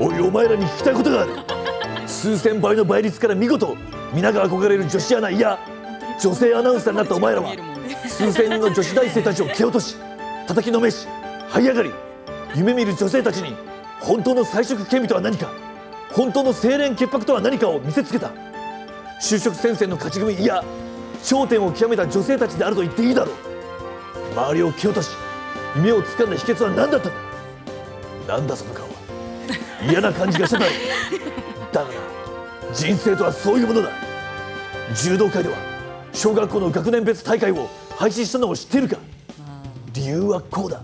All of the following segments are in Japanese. おい、お前らに聞きたいことがある。数千倍の倍率から見事皆が憧れる女子アナ、いや女性アナウンサーになったお前らは、数千人の女子大生たちを蹴落とし、叩きのめし、這い上がり、夢見る女性たちに本当の才色兼備とは何か、本当の清廉潔白とは何かを見せつけた。就職戦線の勝ち組、いや頂点を極めた女性たちであると言っていいだろう。周りを蹴落とし夢をつかんだ秘訣は何だったんだ。なんだその顔は、嫌な感じがしただろう。だがな、人生とはそういうものだ。柔道界では小学校の学年別大会を廃止したのを知っているか。理由はこうだ。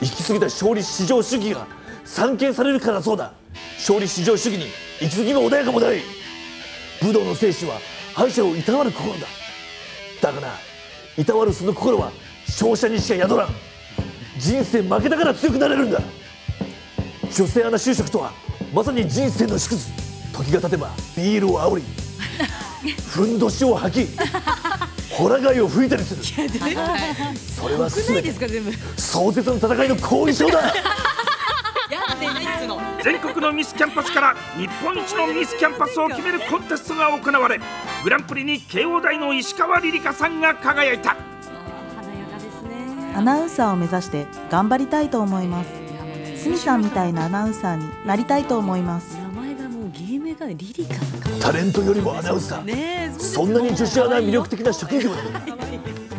行き過ぎた勝利至上主義が散見されるからそうだ。勝利至上主義に行き過ぎも穏やかもない。武道の精神は敗者をいたわる心だ。だがな、いたわるその心は勝者にしか宿らん。人生負けたから強くなれるんだ。女性アナ就職とはまさに人生の縮図。時が経てばビールを煽り、ふんどしを吐き、ホラ貝を吹いたりする。それは全て壮絶な戦いの後遺症だ。全国のミスキャンパスから日本一のミスキャンパスを決めるコンテストが行われ、グランプリに慶応大の石川りりかさんが輝いた。アナウンサーを目指して頑張りたいと思います。角さんみたいなアナウンサーになりたいと思います。タレントよりもアナウンサー、そんなに女子アナは魅力的な職業なのか。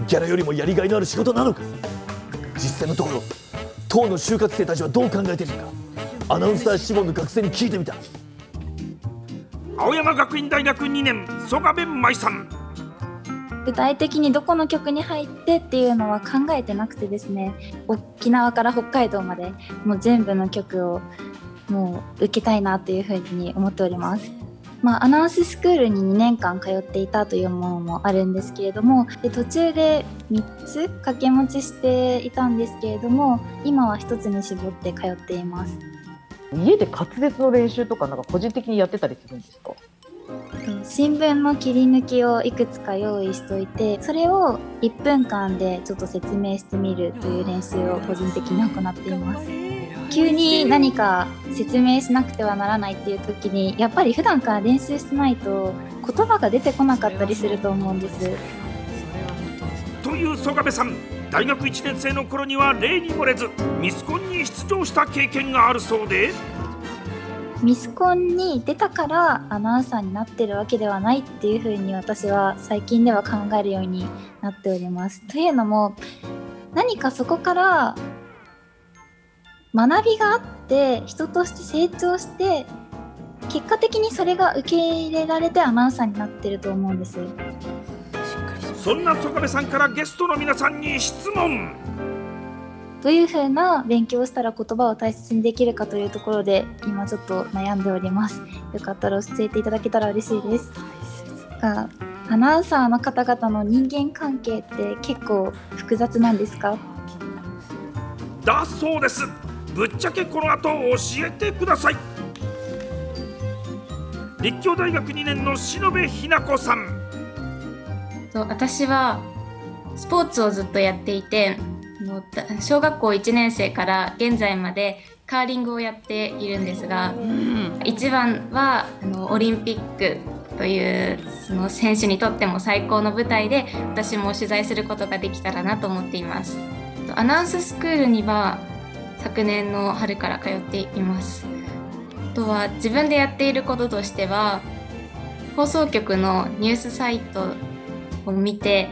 ギャラよりもやりがいのある仕事なのか。実際のところ、当の就活生たちはどう考えているのか、アナウンサー志望の学生に聞いてみた。青山学院大学2年、曽我弁舞さん。具体的にどこの局に入ってっていうのは考えてなくてですね、沖縄から北海道までもう全部の局をもう受けたいなというふうに思っております。まあ、アナウンススクールに2年間通っていたというものもあるんですけれども、で途中で3つ掛け持ちしていたんですけれども、今は1つに絞って通っています。家で滑舌の練習とか、なんか個人的にやってたりするんですか？新聞の切り抜きをいくつか用意しておいて、それを1分間でちょっと説明してみるという練習を個人的に行っています。急に何か説明しなくてはならないっていう時に、やっぱり普段から練習してないと言葉が出てこなかったりすると思うんです。という曽我部さん、大学1年生の頃には例に漏れずミスコンに出場した経験があるそうで。ミスコンに出たからアナウンサーになってるわけではないっていうふうに、私は最近では考えるようになっております。というのも、何かそこから学びがあって、人として成長して、結果的にそれが受け入れられてアナウンサーになってると思うんです。そんな曽我部さんからゲストの皆さんに質問。どういうふうな勉強をしたら言葉を大切にできるかというところで、今ちょっと悩んでおります。よかったら教えていただけたら嬉しいです。がアナウンサーの方々の人間関係って結構複雑なんですか？だそうです。ぶっちゃけこの後教えてください。立教大学2年の篠部ひな子さん。私はスポーツをずっとやっていて、小学校1年生から現在までカーリングをやっているんですが、一番はオリンピックというその選手にとっても最高の舞台で、私も取材することができたらなと思っています。アナウンススクールには昨年の春から通っています。あとは自分でやっていることとしては、放送局のニュースサイトを見て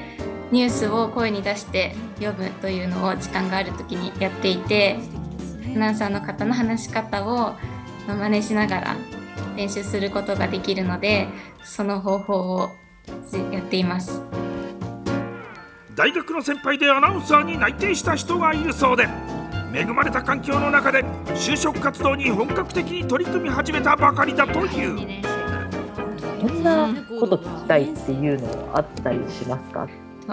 ニュースを声に出して読むというのを時間がある時にやっていて、アナウンサーの方の話し方を真似しながら練習することができるので、その方法をやっています。大学の先輩でアナウンサーに内定した人がいるそうで、恵まれた環境の中で就職活動に本格的に取り組み始めたばかりだという。どんなこと聞きたいっていうのはあったりしますか？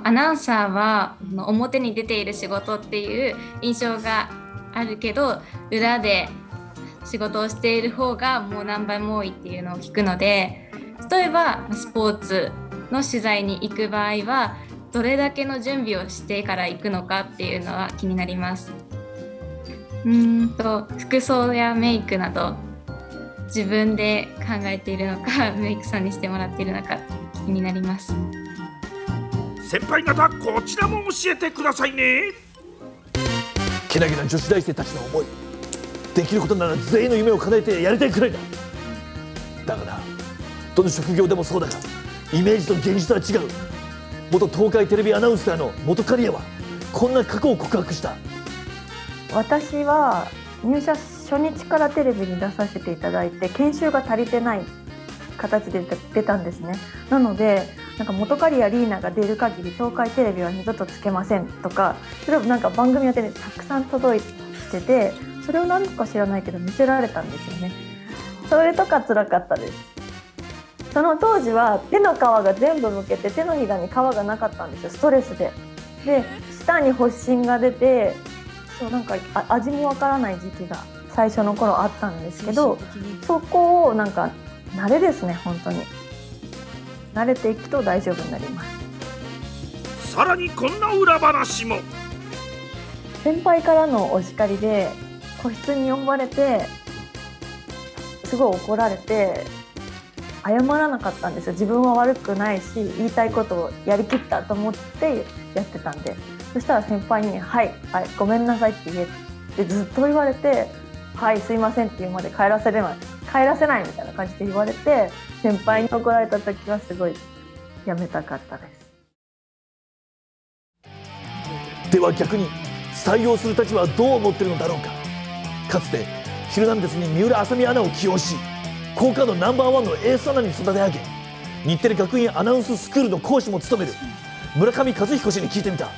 アナウンサーは表に出ている仕事っていう印象があるけど、裏で仕事をしている方がもう何倍も多いっていうのを聞くので、例えばスポーツの取材に行く場合はどれだけの準備をしてから行くのかっていうのは気になります。服装やメイクなど自分で考えているのかメイクさんにしてもらっているのか気になります。先輩方こちらも教えてくださいね。けなげな女子大生たちの思い、できることなら全員の夢を叶えてやりたいくらいだ。だがな、どの職業でもそうだがイメージと現実は違う。元東海テレビアナウンサーの元刈谷はこんな過去を告白した。私は入社初日からテレビに出させていただいて研修が足りてない形で出たんですね。なのでなんか元刈谷リーナが出る限り東海テレビは二度とつけませんとか、それをなんか番組を手にたくさん届いてて、それを何か知らないけど見せられたんですよね。それとか辛かったです。その当時は手の皮が全部むけて手のひらに皮がなかったんですよ、ストレスで。で舌に発疹が出て、そうなんか味もわからない時期が最初の頃あったんですけど、そこをなんか慣れですね、本当に慣れていくと大丈夫になります。さらにこんな裏話も。先輩からのお叱りで個室に呼ばれてすごい怒られて謝らなかったんですよ。自分は悪くないし言いたいことをやりきったと思ってやってたんで、そしたら先輩に「はい、はい、ごめんなさい」って言えってずっと言われて「はいすいません」って言うまで帰らせないみたいな感じで言われて、先輩に怒られた時はすごいやめたかったです。では逆に採用する立場はどう思ってるのだろうか。かつて「ヒルナンデス」に水卜麻美アナを起用し好感度ナンバーワンのエースアナに育て上げ、日テレ学院アナウンススクールの講師も務める村上和彦氏に聞いてみた。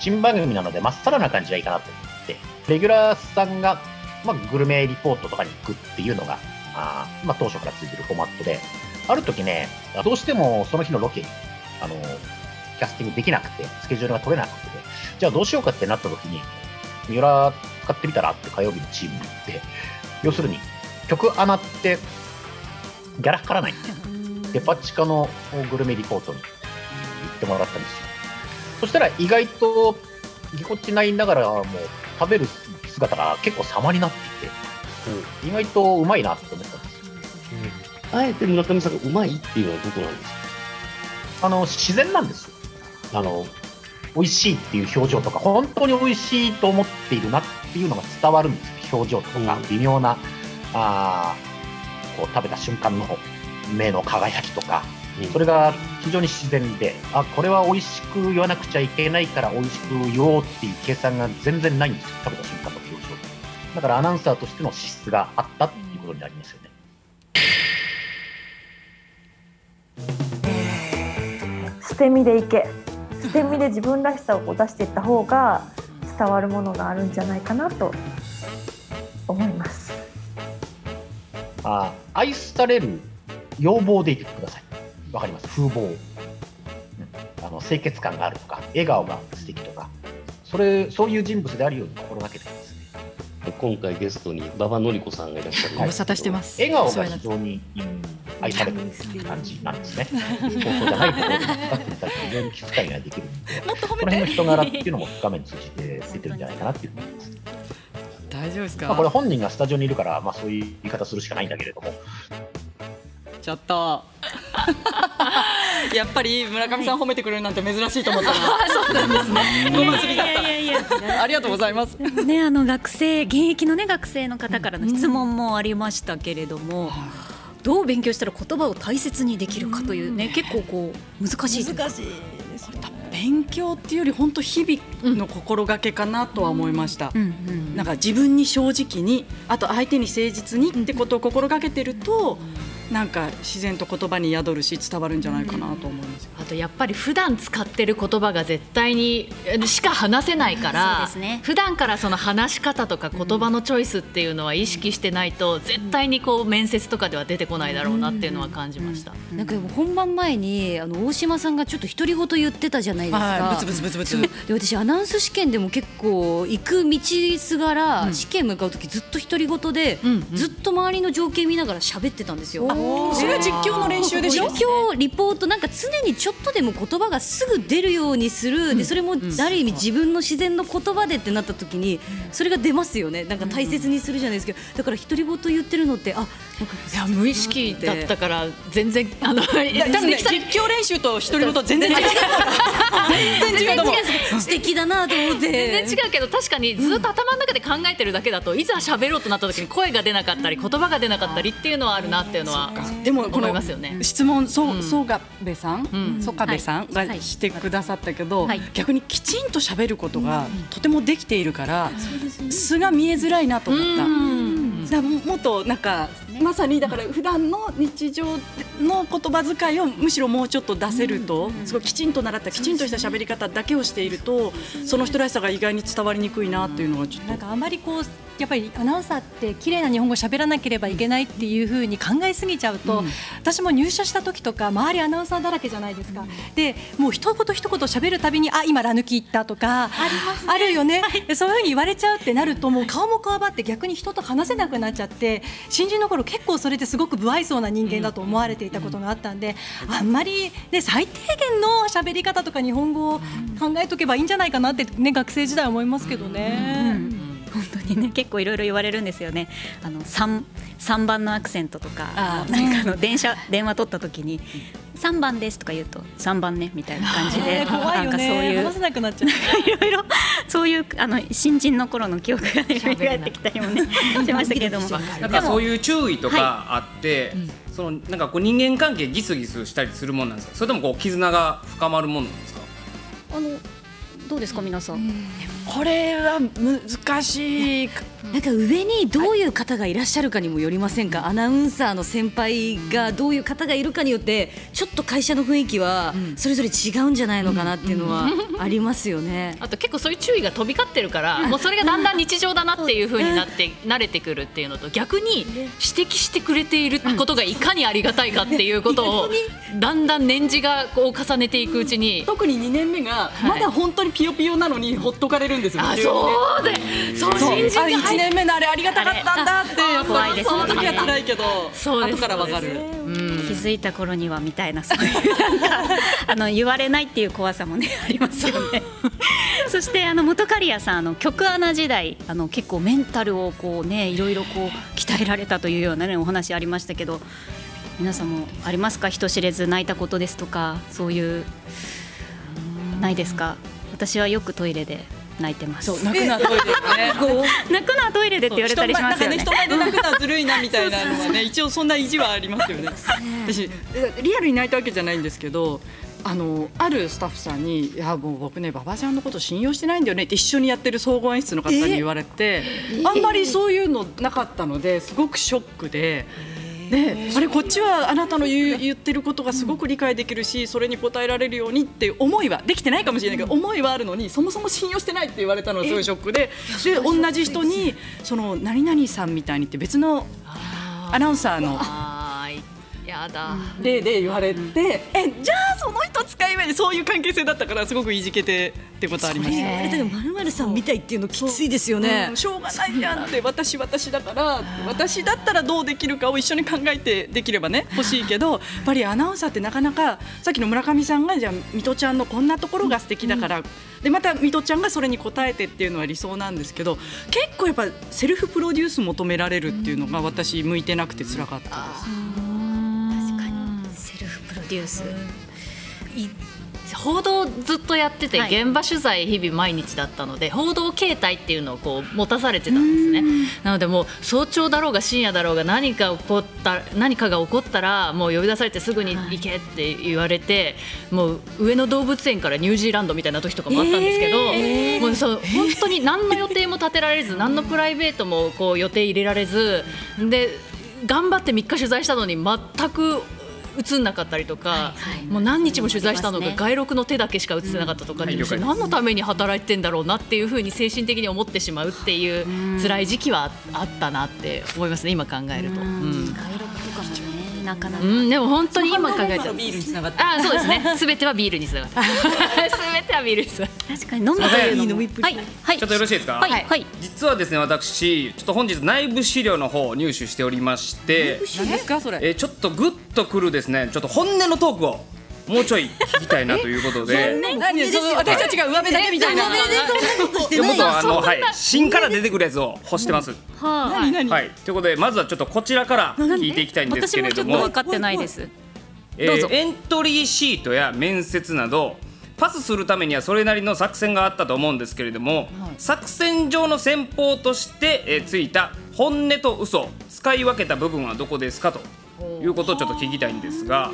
新番組なのでまっさらな感じがいいかなと思って、レギュラーさんが、グルメリポートとかに行くっていうのが当初からついてるフォーマットで、ある時ねどうしてもその日のロケキャスティングできなくてスケジュールが取れなくて、じゃあどうしようかってなった時に三浦買ってみたらって火曜日のチームに行って、要するに局アナってギャラかからないんですよ。デパ地下のグルメリポートに行ってもらったんですよ。そしたら意外とぎこちないながらも食べる姿が結構様になっていて、意外とうまいなって思ったんですよ。あえて村上さんがうまいっていうのはどこなんですか？自然なんですよ。美味しいっていう表情とか、本当に美味しいと思っているなっていうのが伝わるんですよ。表情とか微妙な、こう食べた瞬間の目の輝きとか、それが非常に自然で、これは美味しく言わなくちゃいけないから美味しく言おうっていう計算が全然ないんですよ、食べた瞬間の表情。だからアナウンサーとしての資質があったっていうことになりますよね。捨て身でいけ、捨て身で自分らしさを出していった方が伝わるものがあるんじゃないかなと思います。愛される要望でいてください。わかります？風貌、清潔感があるとか笑顔が素敵とか、そういう人物であるように心がけてますね。今回ゲストに馬場典子さんがいらっしゃる。ご無沙汰してます。笑顔が非常に愛される感じなんですね。そうじゃないところに使っていただくと非常に気遣いができるので、この辺の人柄っていうのも画面通じて出てるんじゃないかなっていうふうに思います。大丈夫ですか？これ本人がスタジオにいるから、そういう言い方するしかないんだけれども、ちょっとやっぱり村上さん褒めてくれるなんて珍しいと思ったら、そうなんですね。ごまつりだった。ありがとうございます。ね、学生、現役のね学生の方からの質問もありましたけれども、どう勉強したら言葉を大切にできるかというね、結構こう難しいです。難しいです。勉強っていうより本当日々の心がけかなとは思いました。なんか自分に正直に、あと相手に誠実にってことを心がけてると。なんか自然と言葉に宿るし伝わるんじゃないかなと思います。あとやっぱり普段使ってる言葉が絶対にしか話せないから、普段からその話し方とか言葉のチョイスっていうのは意識してないと絶対にこう面接とかでは出てこないだろうなっていうのは感じました。なんかでも本番前に大島さんがちょっと独り言言ってたじゃないですか。ブツブツブツブツ。で私アナウンス試験でも結構行く道すがら試験向かう時ずっと独り言でずっと周りの情景見ながら喋ってたんですよ。それは実況の練習でしょ。実況リポートなんか常にちょっとでも言葉がすぐ出るようにする、でそれもある意味自分の自然の言葉でってなった時にそれが出ますよね。なんか大切にするじゃないですけど、だから独り言言ってるのって、あ、いや無意識だったから全然多分ね、実況練習と独り言全然違う素敵だなと思って。全然違うけど、確かにずっと頭の中で考えてるだけだと、いざ喋ろうとなった時に声が出なかったり言葉が出なかったりっていうのはあるなっていうのは思いますよね。質問、曽我部さん、曽我部さんがしてくださったけど、逆にきちんと喋ることがとてもできているから素が見えづらいなと思った。もっとなんかまさにだから普段の日常の言葉遣いをむしろもうちょっと出せると、すごいきちんと習ったきちんとした喋り方だけをしていると、その人らしさが意外に伝わりにくいなっていうのはちょっと。なんかあまりこうやっぱりアナウンサーって綺麗な日本語を喋らなければいけないっていう風に考えすぎちゃうと、私も入社した時とか周りアナウンサーだらけじゃないですか。でもう一言一言喋るたびに、あ、今ラヌキ言ったとかあるよね、そういう風に言われちゃうってなると、もう顔もこわばって逆に人と話せなくなっちゃって、新人の頃結構それってすごく不愛想な人間だと思われていたことがあったんで、あんまりね、最低限の喋り方とか日本語を考えとけばいいんじゃないかなってね、学生時代は思いますけどね。本当にね、結構いろいろ言われるんですよね。3番のアクセントとか、なんか電話取った時に3番ですとか言うと3番ねみたいな感じで、なんかそういう話せなくなっちゃう。いろいろそういう新人の頃の記憶が蘇ってきたりもねしましたけれども、なんかそういう注意とかあって、そのなんかこう人間関係ギスギスしたりするもんなんですか。それともこう絆が深まるもんなんですか。どうですか皆さん。これは難しい。なんか上にどういう方がいらっしゃるかにもよりませんか。アナウンサーの先輩がどういう方がいるかによってちょっと会社の雰囲気はそれぞれ違うんじゃないのかなっていうのはありますよね。あと結構そういう注意が飛び交ってるから、もうそれがだんだん日常だなっていう風になって慣れてくるっていうのと、逆に指摘してくれていることがいかにありがたいかっていうことをだんだん年次がこう重ねていくうちに、特に2年目がまだ本当にピヨピヨなのにほっとかれるんですよ。そうで、そう新人が1年目のあれありがたかったんだっていう、怖いですね。その時は辛いけど、後からわかる。気づいた頃にはみたいな、そういう言われないっていう怖さもねありますよね。そして本仮屋さん、局アナ時代結構メンタルをこうね、いろいろこう鍛えられたというようなねお話ありましたけど、皆さんもありますか。人知れず泣いたことですとか、そういうないですか。私はよくトイレで泣いてます。そう、泣くなトイレでね。泣くなトイレでって言われたりしますよね。人前で泣くのはずるいなみたいなのはね、一応そんな意地はありますよね。私リアルに泣いたわけじゃないんですけど、あるスタッフさんに、いやもう僕ね、馬場ちゃんのこと信用してないんだよねって一緒にやってる総合演出の方に言われて、あんまりそういうのなかったのですごくショックで。ね、あれこっちはあなたの言ってることがすごく理解できるし、それに応えられるようにって思いはできてないかもしれないけど、思いはあるのにそもそも信用してないって言われたのがすごいショックで、で同じ人にその何々さんみたいにって別のアナウンサーの例で言われて、じゃあその人使い目でそういう関係性だったから、すごくいじけてってことありましたね。でも〇〇さんみたいっていうのきついですよね。しょうがないやんって、私だから、私だったらどうできるかを一緒に考えてできればね欲しいけど、やっぱりアナウンサーってなかなか、さっきの村上さんがじゃあ水戸ちゃんのこんなところが素敵だから、でまた水戸ちゃんがそれに応えてっていうのは理想なんですけど、結構やっぱセルフプロデュース求められるっていうのが私向いてなくて辛かったです。報道ずっとやってて、現場取材日々毎日だったので、報道形態っていうのをこう持たされてたんですね。なのでもう早朝だろうが深夜だろうが、何かが起こったらもう呼び出されてすぐに行けって言われて、もう上野動物園からニュージーランドみたいな時とかもあったんですけど、もうそう本当に何の予定も立てられず、何のプライベートもこう予定入れられずで、頑張って3日取材したのに全く映んなかったりとか、もう何日も取材したのが外録の手だけしか映ってなかったとか、何のために働いてんだろうなっていうふうに精神的に思ってしまうっていう辛い時期はあったなって思いますね、今考えると。なかなか、でも本当に今考えたらビールにつながった。あ、そうですね。すべてはビールにつながった。すべてはビールにつながった。確かに飲むというのも。はい。ちょっとよろしいですか。はい。実はですね、私ちょっと本日内部資料の方を入手しておりまして、何ですかそれ。ちょっとグッとくるですね、ちょっと本音のトークをもうちょい聞きたいなということで、私たちが上辺だけみたいな、僕は芯から出てくるやつを欲してます。ということでまずはちょっとこちらから聞いていきたいんですけれども、分かってないです。エントリーシートや面接などパスするためにはそれなりの作戦があったと思うんですけれども、作戦上の戦法としてついた本音と嘘、使い分けた部分はどこですかということをちょっと聞きたいんですが、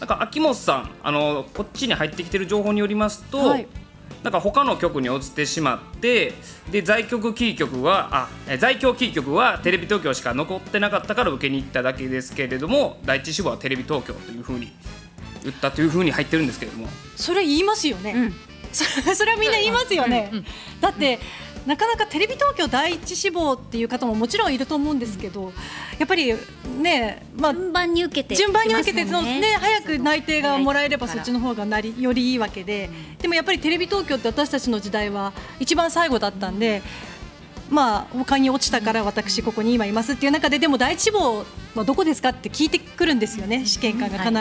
なんか秋元さん、こっちに入ってきてる情報によりますと、なんか他の局に落ちてしまって、で在京キー局はテレビ東京しか残ってなかったから受けに行っただけですけれども、第一志望はテレビ東京というふうに言ったというふうに入ってるんですけれども、それ言いますよね、それはみんな言いますよね。だってなかなかテレビ東京第一志望っていう方ももちろんいると思うんですけど、やっぱりね、順番に受けて、早く内定がもらえればそっちの方がよりいいわけで、でもやっぱりテレビ東京って私たちの時代は一番最後だったんで、他に落ちたから私ここに今いますっていう中で、でも第一志望はどこですかって聞いてくるんですよね、試験官が必ず。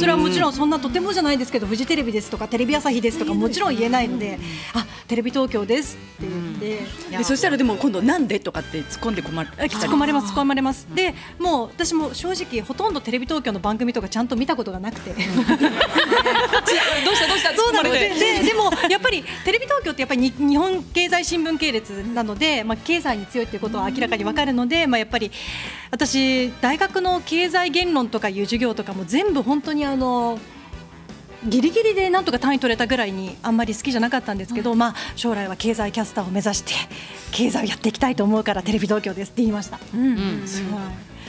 それはもちろんそんなとてもじゃないですけど、フジテレビですとかテレビ朝日ですとかもちろん言えないので、あ、テレビ東京ですって言って、そしたらでも今度なんでとかって突っ込んで突っ込まれます。でもう私も正直ほとんどテレビ東京の番組とかちゃんと見たことがなくて、どうしたどうしたそうなので、でもやっぱりテレビ東京ってやっぱり日本経済新聞系列なので、経済に強いということは明らかに分かるので、やっぱり私大学の経済言論とかいう授業とかも全部本当にギリギリでなんとか単位取れたぐらいにあんまり好きじゃなかったんですけど、将来は経済キャスターを目指して経済をやっていきたいと思うからテレビ東京ですって言いました。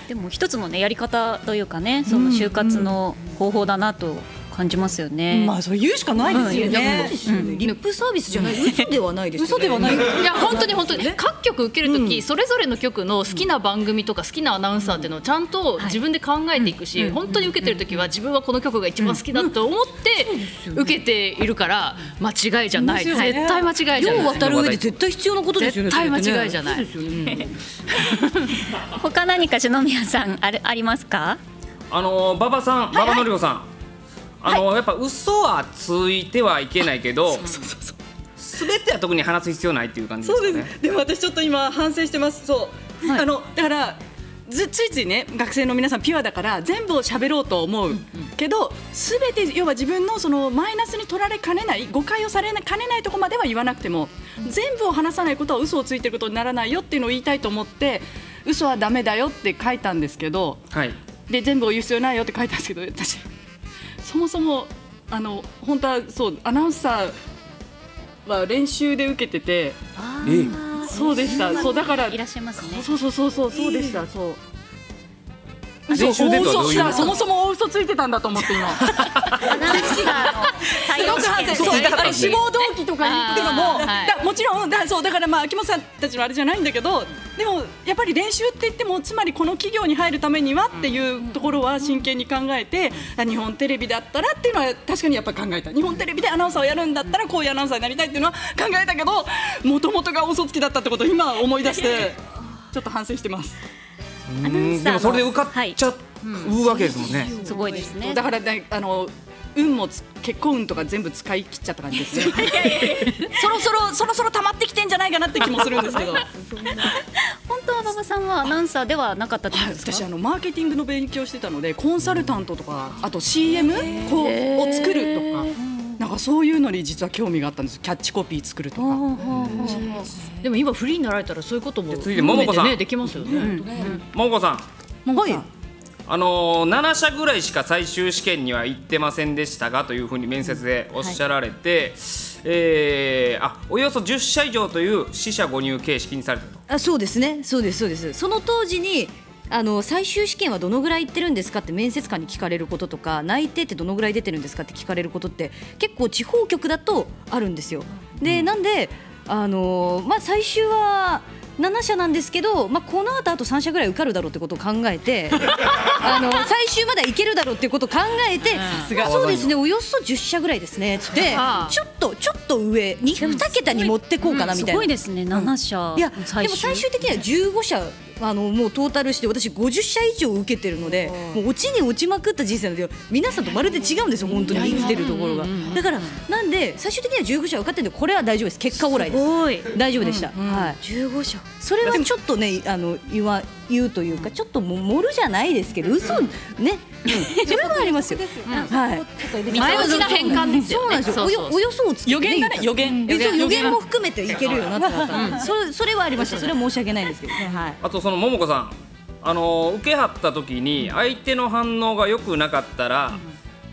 でも一つのねやり方というかね、その就活の方法だなと感じますよね。まあそれ言うしかないですよね。リップサービスじゃない、嘘ではないですよね。嘘ではない。いや本当に本当に各局受けるときそれぞれの局の好きな番組とか好きなアナウンサーっていうのをちゃんと自分で考えていくし、本当に受けてるときは自分はこの局が一番好きだと思って受けているから間違いじゃない。絶対間違いじゃない。世を渡る上で絶対必要なことですよね。絶対間違いじゃない。他何か篠宮さんありますか？馬場さん、馬場典子さん。やっぱ嘘はついてはいけないけど、すべては特に話す必要ないっていう感じですかね。そうです。でも私ちょっと今反省してます。そう。はい、だからついついね、学生の皆さんピュアだから全部を喋ろうと思うけど、すべて要は自分のそのマイナスに取られかねない、誤解をされかねないところまでは言わなくても、全部を話さないことは嘘をついてることにならないよっていうのを言いたいと思って、嘘はダメだよって書いたんですけど、はい、で全部を言う必要ないよって書いたんですけど、私。そもそも本当はそうアナウンサーは練習で受けてて、そうでした。そうだからいらっしゃいますね。そうでした。そう。練習でそもそも大嘘ついてたんだと思って今。すごく反省。そうだから志望動機とかっていうのももちろんそうだから秋元さんたちのあれじゃないんだけど、でもやっぱり練習って言ってもつまりこの企業に入るためにはっていうところは真剣に考えて、日本テレビだったらっていうのは確かにやっぱり考えた。日本テレビでアナウンサーをやるんだったらこういうアナウンサーになりたいっていうのは考えたけど、もともとが嘘つきだったってことを今思い出してちょっと反省してます。でもそれで受かっちゃうわけですもんね。すごいですね。だから運も結婚運とか全部使い切っちゃった感じですね。そろそろ溜まってきてんじゃないかなって気もするんですけど。本当は馬場さんはアナウンサーではなかったってことですか？私マーケティングの勉強してたので、コンサルタントとかあと CM を作るとか。なんかそういうのに実は興味があったんです。キャッチコピー作るとか。でも今フリーになられたらそういうことも続いて桃子さんできますよね。桃子さん、はい。7社ぐらいしか最終試験には行ってませんでしたがというふうに面接でおっしゃられて、およそ10社以上という四捨五入形式にされたと。あ、そうですね。そうですそうです。その当時に。最終試験はどのぐらい行ってるんですかって面接官に聞かれることとか、内定ってどのぐらい出てるんですかって聞かれることって結構地方局だとあるんですよ。でなんで最終は7社なんですけど、この後あと3社ぐらい受かるだろうってことを考えて最終まではいけるだろうってことを考えて、そうですねおよそ10社ぐらいですねってちょっとちょっと上に2桁に持ってこうかなみたいな、すごいですね7社、いやでも最終的には15社もうトータルして私50社以上受けてるので、もう落ちに落ちまくった人生なんで皆さんとまるで違うんですよ、本当に生きてるところが。だからなんで最終的には15社受かってるんで、これは大丈夫です、結果オーライです、大丈夫でした。15社それはちょっとね言うというか、ちょっと盛るじゃないですけど、嘘ね、それはありますよ。前の変換ですよね。およそをつけて予言も含めていけるようになった。それはありました。それは申し訳ないですけど。あとそのももこさん、受けはった時に相手の反応が良くなかったら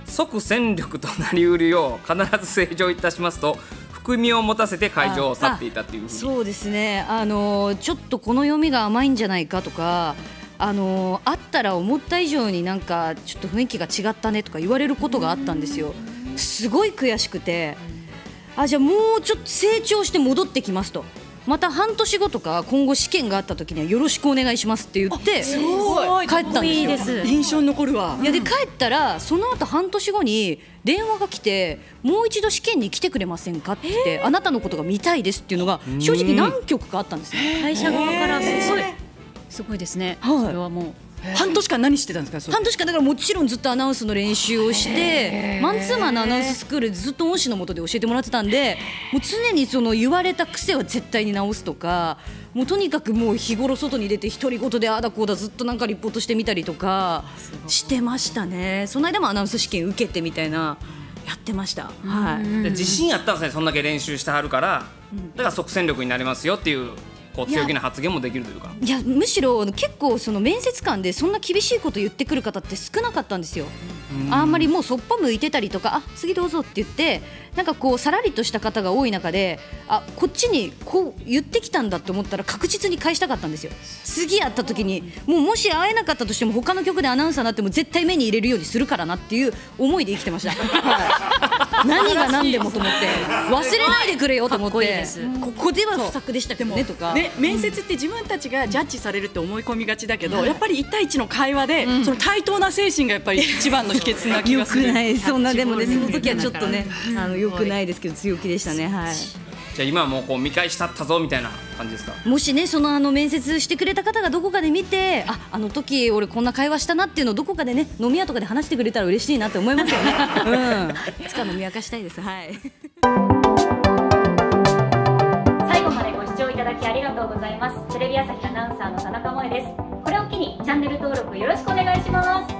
即戦力となりうるよう必ず正常いたしますと。含みを持たせて会場を去っていたっていう。そうですね、ちょっとこの読みが甘いんじゃないかとか、あったら思った以上になんかちょっと雰囲気が違ったねとか言われることがあったんですよ。すごい悔しくて、あ、じゃあもうちょっと成長して戻ってきますと、また半年後とか今後試験があった時にはよろしくお願いしますって言って帰ったんですよ。印象に残るわ。いやで帰ったらその後半年後に電話が来て、もう一度試験に来てくれませんかって言って、あなたのことが見たいですっていうのが正直何局かあったんですよ、会社側から。すごいですね。それはもう半年間何してたんですか？半年間だからもちろんずっとアナウンスの練習をして、マンツーマンのアナウンススクールずっと恩師の下で教えてもらってたんで、もう常にその言われた癖は絶対に直すとか、もうとにかくもう日頃外に出て独り言でああだこうだずっとなんかリポートしてみたりとかしてましたね。その間もアナウンス試験受けてみたいなやってました。自信あったんですね、そんだけ練習してはるから。だから即戦力になりますよっていう強気な発言もできるというか。いやむしろ結構その面接官でそんな厳しいこと言ってくる方って少なかったんですよ。あんまりもうそっぽ向いてたりとか、あ次どうぞって言ってなんかこうさらりとした方が多い中で、あこっちにこう言ってきたんだと思ったら確実に返したかったんですよ。次会った時にもうもし会えなかったとしても他の局でアナウンサーになっても絶対目に入れるようにするからなっていう思いで生きてました。何が何でもと思って忘れないでくれよと思って、ここでは不作でしたけどねとか。面接って自分たちがジャッジされるって思い込みがちだけど、やっぱり1対1の会話でその対等な精神がやっぱり一番の秘訣な気がする。よくないそんな。でもねその時はちょっとねよくないですけど強気でしたね。はい。じゃあ今はもうこう見返したったぞみたいな感じですか？もしねその面接してくれた方がどこかで見て、ああの時俺こんな会話したなっていうのをどこかでね飲み屋とかで話してくれたら嬉しいなって思いますよね。うん。いつか飲み明かしたいです。はい。ありがとうございます。テレビ朝日アナウンサーの田中萌です。これを機にチャンネル登録よろしくお願いします。